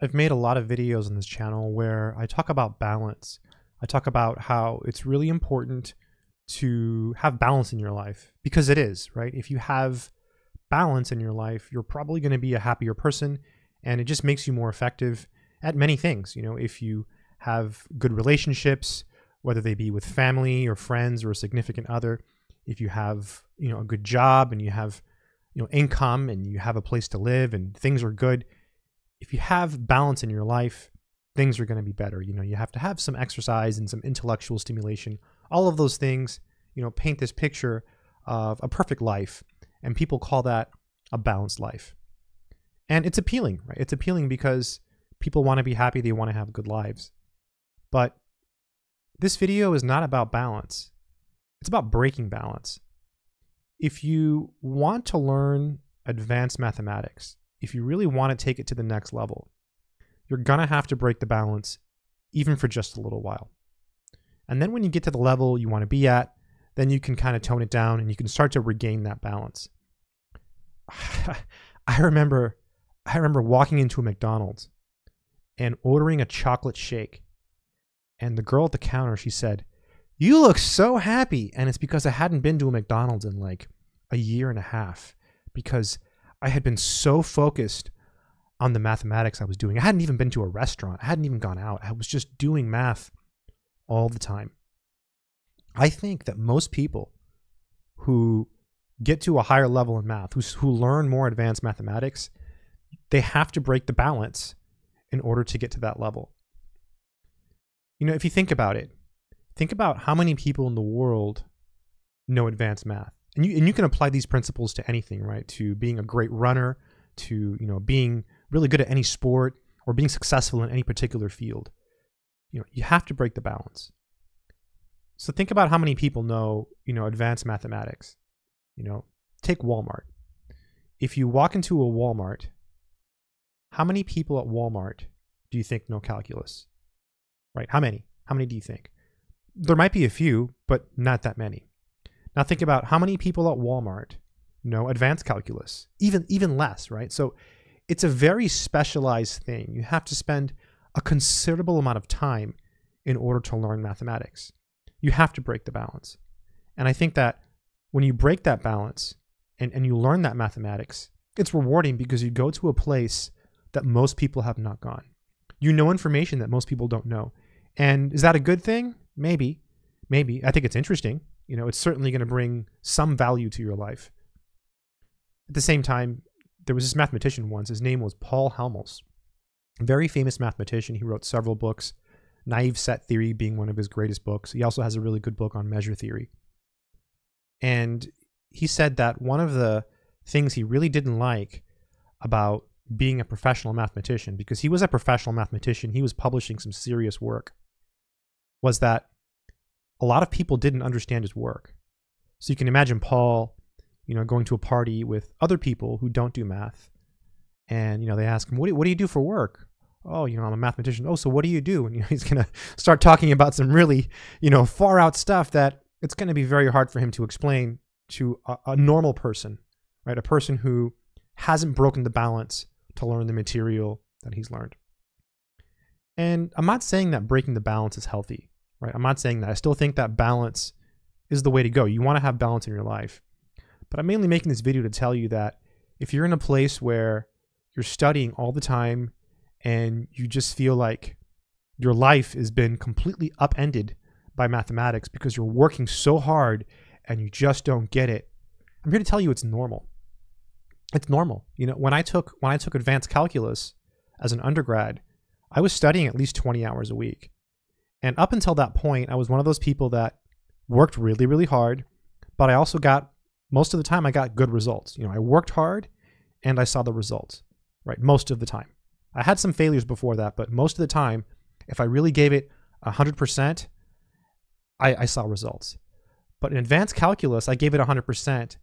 I've made a lot of videos on this channel where I talk about balance. I talk about how it's really important to have balance in your life, because it is, right? If you have balance in your life, you're probably going to be a happier person, and it just makes you more effective at many things. You know, if you have good relationships, whether they be with family or friends or a significant other, if you have, you know, a good job and you have, you know, income and you have a place to live and things are good, if you have balance in your life, things are going to be better. You know, you have to have some exercise and some intellectual stimulation. All of those things, you know, paint this picture of a perfect life, and people call that a balanced life. And it's appealing, right? It's appealing because people want to be happy, they want to have good lives. But this video is not about balance. It's about breaking balance. If you want to learn advanced mathematics, if you really want to take it to the next level, you're going to have to break the balance even for just a little while. And then when you get to the level you want to be at, then you can kind of tone it down and you can start to regain that balance. I remember walking into a McDonald's and ordering a chocolate shake. And the girl at the counter, she said, "You look so happy." And it's because I hadn't been to a McDonald's in like a year and a half, because I had been so focused on the mathematics I was doing. I hadn't even been to a restaurant. I hadn't even gone out. I was just doing math all the time. I think that most people who get to a higher level in math, who learn more advanced mathematics, they have to break the balance in order to get to that level. You know, if you think about it, think about how many people in the world know advanced math. And you can apply these principles to anything, right? To being a great runner, to, you know, being really good at any sport, or being successful in any particular field. You know, you have to break the balance. So think about how many people know, you know, advanced mathematics. You know, take Walmart. If you walk into a Walmart, how many people at Walmart do you think know calculus? Right? How many? How many do you think? There might be a few, but not that many. Now think about how many people at Walmart know advanced calculus, even less, right? So it's a very specialized thing. You have to spend a considerable amount of time in order to learn mathematics. You have to break the balance. And I think that when you break that balance and you learn that mathematics, it's rewarding because you go to a place that most people have not gone. You know information that most people don't know. And is that a good thing? Maybe. Maybe. I think it's interesting. You know, it's certainly going to bring some value to your life. At the same time, there was this mathematician once. His name was Paul Halmos, a very famous mathematician. He wrote several books, Naive Set Theory being one of his greatest books. He also has a really good book on measure theory. And he said that one of the things he really didn't like about being a professional mathematician, because he was a professional mathematician, he was publishing some serious work, was that a lot of people didn't understand his work. So you can imagine Paul, you know, going to a party with other people who don't do math. And, you know, they ask him, what do you do for work? Oh, you know, I'm a mathematician. Oh, so what do you do? And, you know, he's going to start talking about some really, you know, far out stuff that it's going to be very hard for him to explain to a normal person, right? A person who hasn't broken the balance to learn the material that he's learned. And I'm not saying that breaking the balance is healthy. Right? I'm not saying that. I still think that balance is the way to go. You want to have balance in your life. But I'm mainly making this video to tell you that if you're in a place where you're studying all the time and you just feel like your life has been completely upended by mathematics because you're working so hard and you just don't get it, I'm here to tell you it's normal. It's normal. You know, when I took advanced calculus as an undergrad, I was studying at least 20 hours a week. And up until that point, I was one of those people that worked really, really hard, but I also got, most of the time, I got good results. You know, I worked hard and I saw the results, right? Most of the time. I had some failures before that, but most of the time, if I really gave it 100%, I saw results. But in advanced calculus, I gave it 100%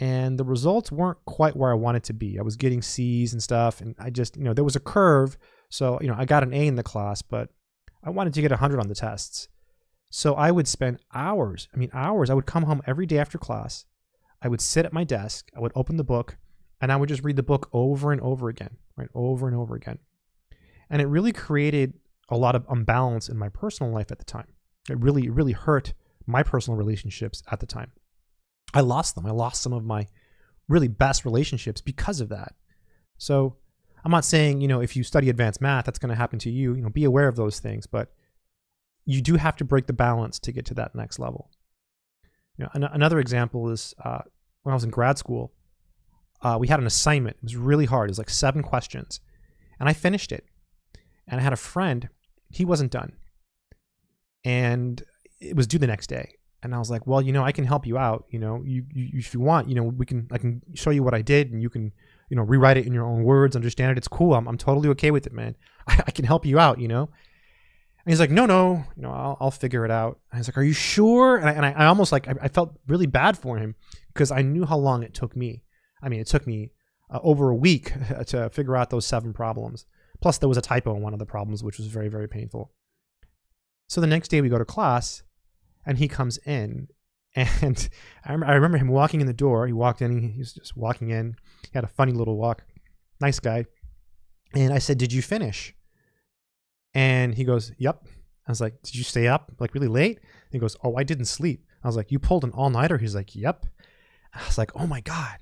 and the results weren't quite where I wanted to be. I was getting C's and stuff, and I just, you know, there was a curve. So, you know, I got an A in the class, but I wanted to get 100 on the tests. So I would spend hours, I mean hours, I would come home every day after class, I would sit at my desk, I would open the book, and I would just read the book over and over again, right? Over and over again. And it really created a lot of imbalance in my personal life at the time. It really hurt my personal relationships at the time. I lost them. I lost some of my really best relationships because of that. So I'm not saying, you know, if you study advanced math, that's going to happen to you. You know, be aware of those things, but you do have to break the balance to get to that next level. You know, another example is when I was in grad school, we had an assignment. It was really hard. It was like 7 questions, and I finished it. And I had a friend, he wasn't done, and it was due the next day. And I was like, well, you know, I can help you out. You know, if you want, you know, I can show you what I did, and you can, you know, rewrite it in your own words, understand it. It's cool. I'm totally okay with it, man. I can help you out, you know? And he's like, no, you know, I'll figure it out. And I was like, are you sure? And I almost like, I felt really bad for him because I knew how long it took me. I mean, it took me over a week to figure out those 7 problems. Plus there was a typo in one of the problems, which was very, very painful. So the next day we go to class and he comes in, and I remember him walking in the door. He walked in, he was just walking in. He had a funny little walk, nice guy. And I said, did you finish? And he goes, yep. I was like, did you stay up like really late? And he goes, oh, I didn't sleep. I was like, you pulled an all-nighter? He's like, yep. I was like, oh my God.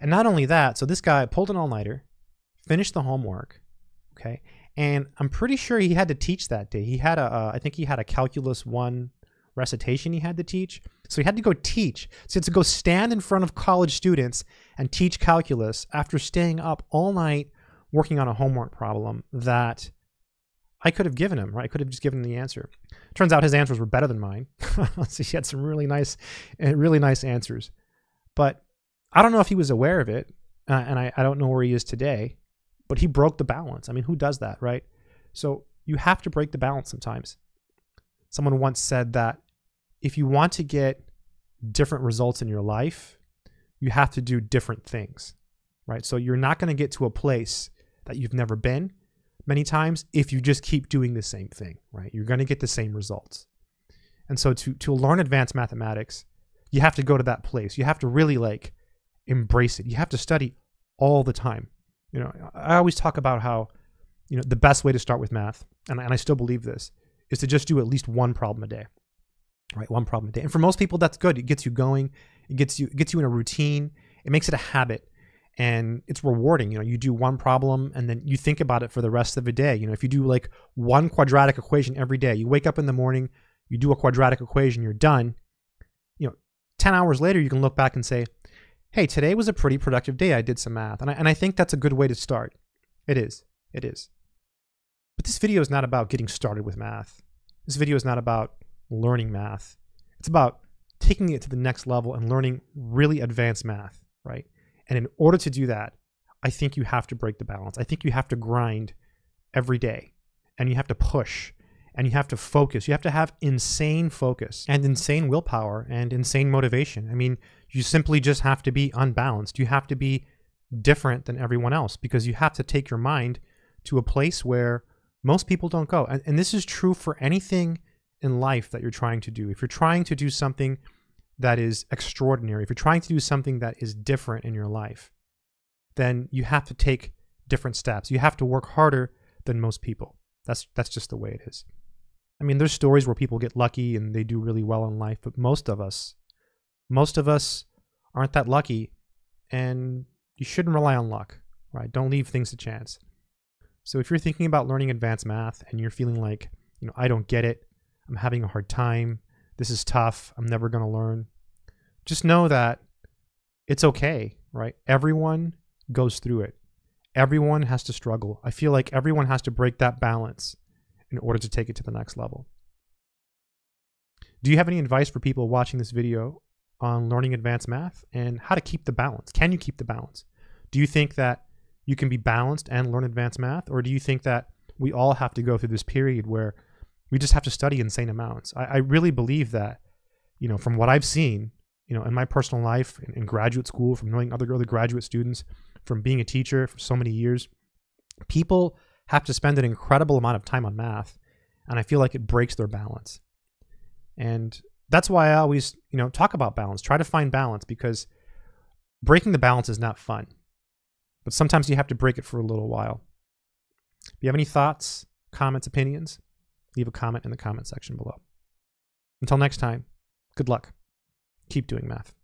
And not only that, so this guy pulled an all-nighter, finished the homework, okay? And I'm pretty sure he had to teach that day. He had I think he had a Calculus 1 recitation he had to teach. So he had to go teach. So he had to go stand in front of college students and teach calculus after staying up all night working on a homework problem that I could have given him, right? I could have just given him the answer. Turns out his answers were better than mine. So he had some really nice answers. But I don't know if he was aware of it, and I don't know where he is today, but he broke the balance. I mean, who does that, right? So you have to break the balance sometimes. Someone once said that if you want to get different results in your life, you have to do different things, right? So you're not going to get to a place that you've never been many times if you just keep doing the same thing, right? You're going to get the same results. And so to learn advanced mathematics, you have to go to that place. You have to really like embrace it. You have to study all the time. You know, I always talk about how, you know, the best way to start with math, and I still believe this, is to just do at least one problem a day, right? One problem a day. And for most people, that's good. It gets you going. It gets you in a routine. It makes it a habit, and it's rewarding. You know, you do one problem and then you think about it for the rest of the day. You know, if you do like one quadratic equation every day, you wake up in the morning, you do a quadratic equation, you're done. You know, 10 hours later, you can look back and say, hey, today was a pretty productive day. I did some math. And I think that's a good way to start. It is. But this video is not about getting started with math. This video is not about learning math. It's about taking it to the next level and learning really advanced math, right? And in order to do that, I think you have to break the balance. I think you have to grind every day, and you have to push, and you have to focus. You have to have insane focus and insane willpower and insane motivation. I mean, you simply just have to be unbalanced. You have to be different than everyone else because you have to take your mind to a place where most people don't go. And this is true for anything in life that you're trying to do. If you're trying to do something that is extraordinary, if you're trying to do something that is different in your life, then you have to take different steps. You have to work harder than most people. That's just the way it is. I mean, there's stories where people get lucky and they do really well in life, but most of us aren't that lucky, and you shouldn't rely on luck, right? Don't leave things to chance. So if you're thinking about learning advanced math and you're feeling like, you know, I don't get it, I'm having a hard time, this is tough, I'm never going to learn, just know that it's okay, right? Everyone goes through it. Everyone has to struggle. I feel like everyone has to break that balance in order to take it to the next level. Do you have any advice for people watching this video on learning advanced math and how to keep the balance? Can you keep the balance? Do you think that you can be balanced and learn advanced math? Or do you think that we all have to go through this period where we just have to study insane amounts? I really believe that, you know, from what I've seen, you know, in my personal life, in graduate school, from knowing other graduate students, from being a teacher for so many years, people have to spend an incredible amount of time on math, and I feel like it breaks their balance. And that's why I always, you know, talk about balance, try to find balance, because breaking the balance is not fun, but sometimes you have to break it for a little while. If you have any thoughts, comments, opinions, leave a comment in the comment section below. Until next time, good luck. Keep doing math.